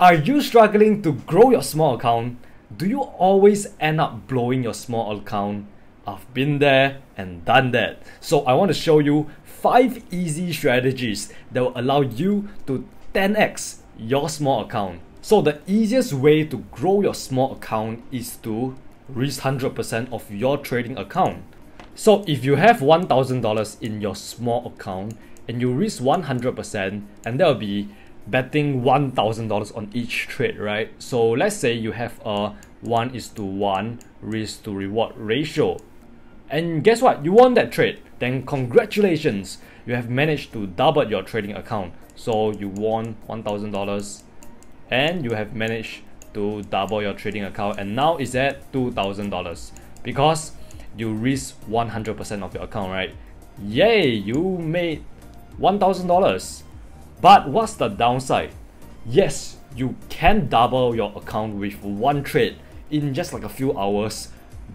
Are you struggling to grow your small account? Do you always end up blowing your small account? I've been there and done that. So I want to show you 5 easy strategies that will allow you to 10x your small account. So the easiest way to grow your small account is to reach 100% of your trading account. So if you have $1,000 in your small account and you reach 100%, and that will be betting $1,000 on each trade, right? So let's say you have a 1:1 risk to reward ratio. And guess what? You won that trade. Then congratulations, you have managed to double your trading account. So you won $1,000 and you have managed to double your trading account, and now it's at $2,000 because you risk 100% of your account, right? Yay, you made $1,000. But what's the downside? Yes, you can double your account with one trade in just like a few hours,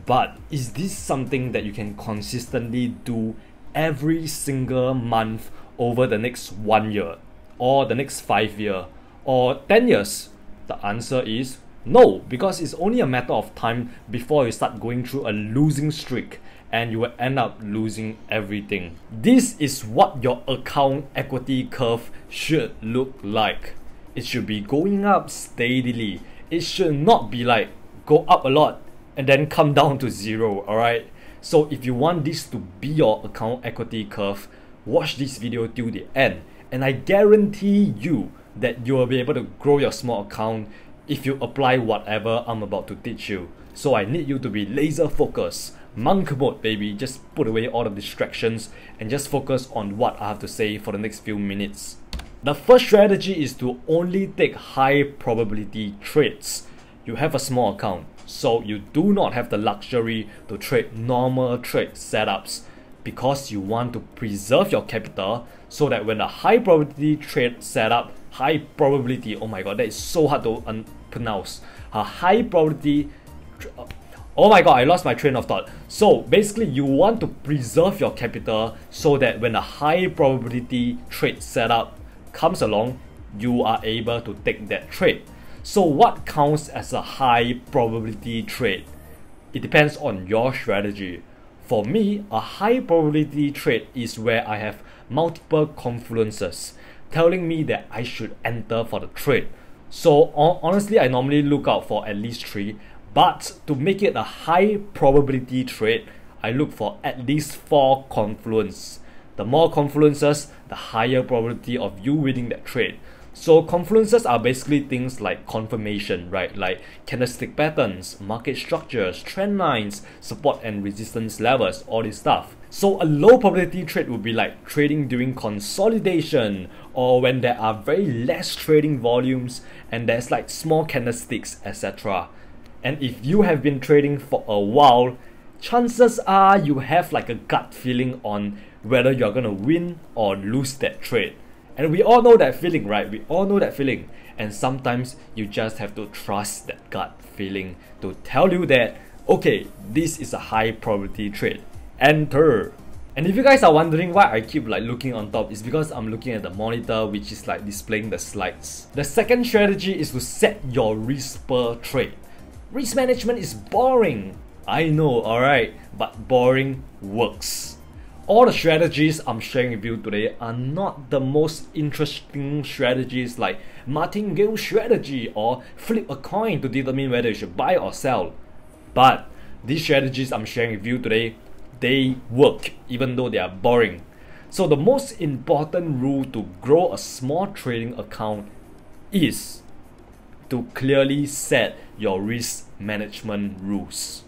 but is this something that you can consistently do every single month over the next 1 year or the next 5 years or 10 years? The answer is no, because it's only a matter of time before you start going through a losing streak and you will end up losing everything. This is what your account equity curve should look like. It should be going up steadily. It should not be like go up a lot and then come down to zero, alright? So if you want this to be your account equity curve, watch this video till the end, and I guarantee you that you will be able to grow your small account if you apply whatever I'm about to teach you. So I need you to be laser focused, monk mode baby, just put away all the distractions and just focus on what I have to say for the next few minutes. The first strategy is to only take high probability trades. You have a small account, so you do not have the luxury to trade normal trade setups because you want to preserve your capital so that when the high probability trade setup, high probability, oh my god, that is so hard to pronounce. A high probability, oh my god, I lost my train of thought. So basically you want to preserve your capital so that when a high probability trade setup comes along, you are able to take that trade. So what counts as a high probability trade? It depends on your strategy. For me, a high probability trade is where I have multiple confluences telling me that I should enter for the trade. So honestly, I normally look out for at least 3, but to make it a high probability trade, I look for at least 4 confluences. The more confluences, the higher probability of you winning that trade. So confluences are basically things like confirmation, right? Like candlestick patterns, market structures, trend lines, support and resistance levels, all this stuff. So a low probability trade would be like trading during consolidation or when there are very less trading volumes and there's like small candlesticks, etc. And if you have been trading for a while, chances are you have like a gut feeling on whether you're gonna win or lose that trade. And we all know that feeling, right? We all know that feeling. And sometimes you just have to trust that gut feeling to tell you that, okay, this is a high probability trade. Enter. And if you guys are wondering why I keep like looking on top, it's because I'm looking at the monitor which is like displaying the slides. The second strategy is to set your risk per trade. Risk management is boring. I know, alright, but boring works. All the strategies I'm sharing with you today are not the most interesting strategies like martingale strategy or flip a coin to determine whether you should buy or sell. But these strategies I'm sharing with you today, they work even though they are boring. So the most important rule to grow a small trading account is to clearly set your risk management rules.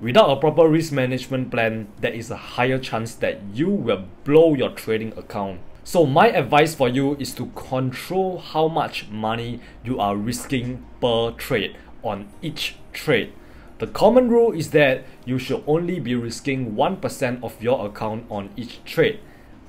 Without a proper risk management plan, there is a higher chance that you will blow your trading account. So my advice for you is to control how much money you are risking per trade on each trade. The common rule is that you should only be risking 1% of your account on each trade.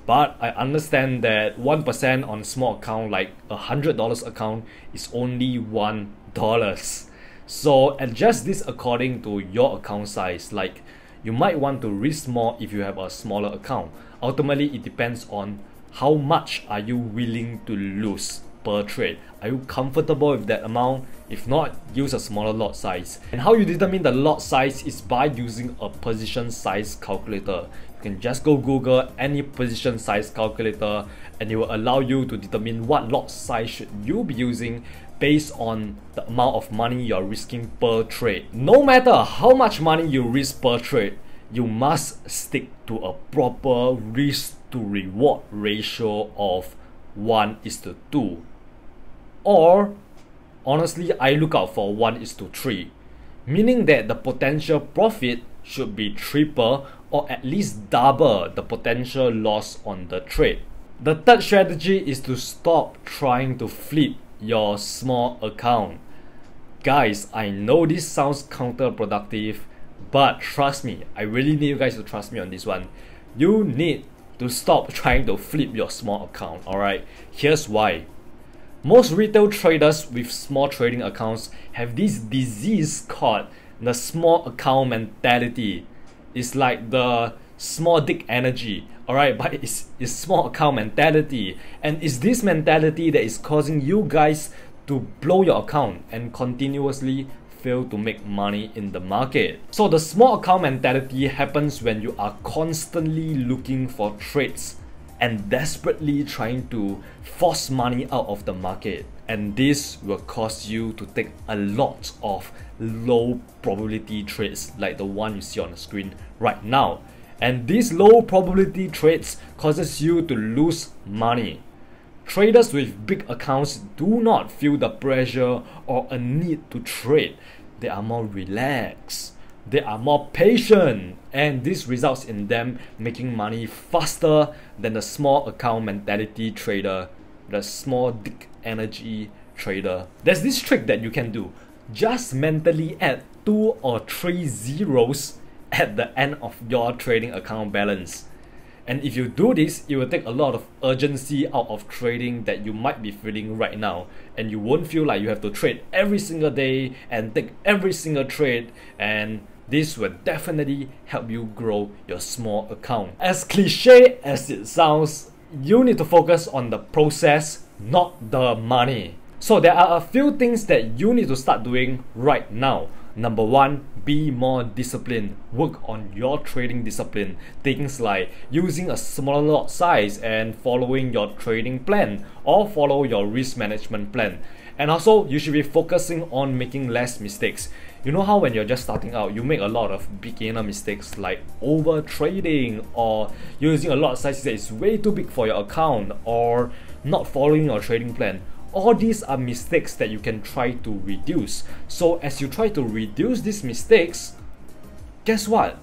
But I understand that 1% on a small account like a $100 account is only $1. So adjust this according to your account size. Like you might want to risk more if you have a smaller account. Ultimately, it depends on how much are you willing to lose. per trade. Are you comfortable with that amount? If not, use a smaller lot size. And how you determine the lot size is by using a position size calculator. You can just go Google any position size calculator and it will allow you to determine what lot size should you be using based on the amount of money you're risking per trade. No matter how much money you risk per trade, you must stick to a proper risk to reward ratio of 1:2. Or honestly, I look out for 1:3, meaning that the potential profit should be triple or at least double the potential loss on the trade. The third strategy is to stop trying to flip your small account. Guys, I know this sounds counterproductive, but trust me, I really need you guys to trust me on this one. You need to stop trying to flip your small account, alright? Here's why. Most retail traders with small trading accounts have this disease called the small account mentality. It's like the small dick energy, alright? But it's small account mentality. And it's this mentality that is causing you guys to blow your account and continuously fail to make money in the market. So the small account mentality happens when you are constantly looking for trades and desperately trying to force money out of the market. And this will cause you to take a lot of low probability trades like the one you see on the screen right now. And these low probability trades causes you to lose money. Traders with big accounts do not feel the pressure or a need to trade. They are more relaxed. They are more patient, and this results in them making money faster than the small account mentality trader, the small dick energy trader. There's this trick that you can do. Just mentally add 2 or 3 zeros at the end of your trading account balance. And if you do this, it will take a lot of urgency out of trading that you might be feeling right now. And you won't feel like you have to trade every single day and take every single trade. And this will definitely help you grow your small account. As cliche as it sounds, you need to focus on the process, not the money. So there are a few things that you need to start doing right now. Number 1, be more disciplined. Work on your trading discipline. Things like using a smaller lot size and following your trading plan or follow your risk management plan. And also, you should be focusing on making less mistakes. You know how when you're just starting out, you make a lot of beginner mistakes like over trading or using a lot size that is way too big for your account or not following your trading plan. All these are mistakes that you can try to reduce. So as you try to reduce these mistakes, guess what?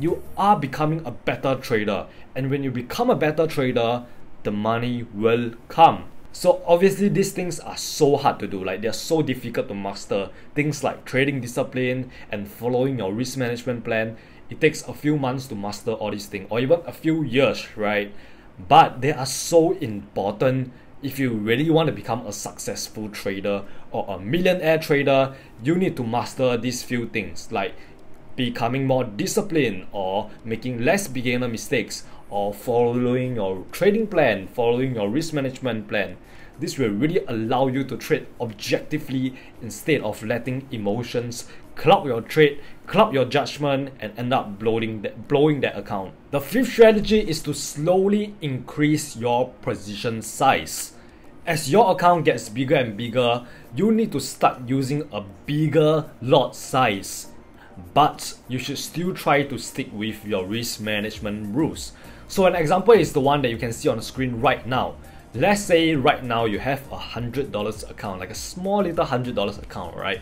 You are becoming a better trader. And when you become a better trader, the money will come. So obviously these things are so hard to do, like they're so difficult to master. Things like trading discipline and following your risk management plan. It takes a few months to master all these things, or even a few years, right? But they are so important. If you really want to become a successful trader or a millionaire trader, you need to master these few things like becoming more disciplined or making less beginner mistakes or following your trading plan, following your risk management plan. This will really allow you to trade objectively instead of letting emotions cloud your trade, cloud your judgment, and end up blowing that account. The fifth strategy is to slowly increase your position size. As your account gets bigger and bigger, you need to start using a bigger lot size. But you should still try to stick with your risk management rules. So an example is the one that you can see on the screen right now. Let's say right now you have a $100 account, like a small little $100 account, right?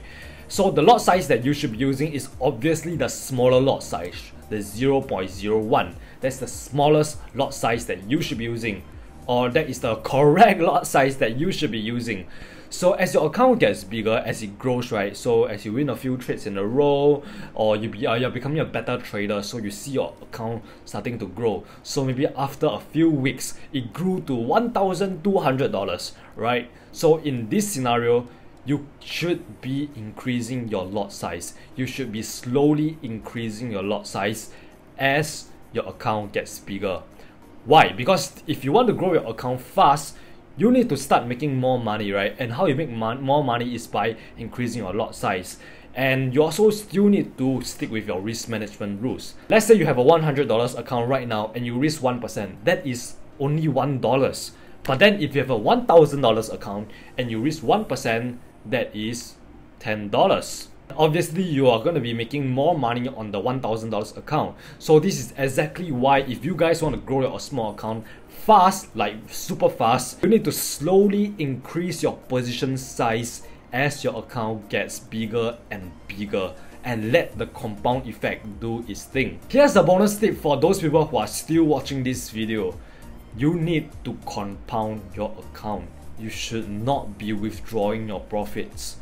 So the lot size that you should be using is obviously the smaller lot size, the 0.01. That's the smallest lot size that you should be using, or that is the correct lot size that you should be using. So as your account gets bigger, as it grows, right? So as you win a few trades in a row, or you're becoming a better trader, so you see your account starting to grow. So maybe after a few weeks, it grew to $1,200, right? So in this scenario, you should be increasing your lot size. You should be slowly increasing your lot size as your account gets bigger. Why? Because if you want to grow your account fast, you need to start making more money, right? And how you make more money is by increasing your lot size. And you also still need to stick with your risk management rules. Let's say you have a $100 account right now and you risk 1%. That is only $1. But then if you have a $1,000 account and you risk 1%, that is $10. Obviously, you are going to be making more money on the $1,000 account. So this is exactly why if you guys want to grow your small account fast, like super fast, you need to slowly increase your position size as your account gets bigger and bigger, and let the compound effect do its thing. Here's a bonus tip for those people who are still watching this video. You need to compound your account. You should not be withdrawing your profits.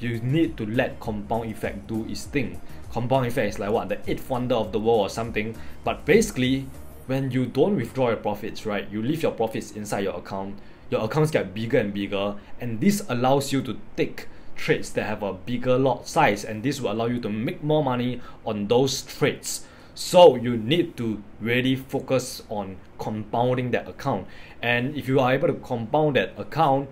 You need to let compound effect do its thing. Compound effect is like what, the 8th wonder of the world or something. But basically, when you don't withdraw your profits, right, you leave your profits inside your account, your accounts get bigger and bigger, and this allows you to take trades that have a bigger lot size, and this will allow you to make more money on those trades. So you need to really focus on compounding that account. And if you are able to compound that account,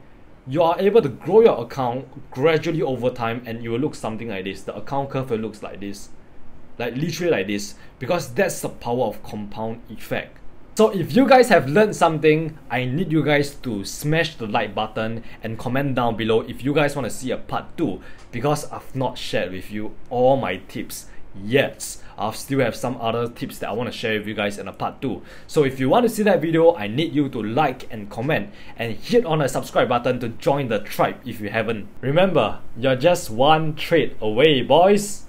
you are able to grow your account gradually over time, and it will look something like this. The account curve will look like this, like literally like this, because that's the power of compound effect. So if you guys have learned something, I need you guys to smash the like button and comment down below if you guys want to see a part 2, because I've not shared with you all my tips yet. I'll still have some other tips that I want to share with you guys in a part 2. So if you want to see that video, I need you to like and comment and hit on the subscribe button to join the tribe if you haven't. Remember, you're just one trade away, boys!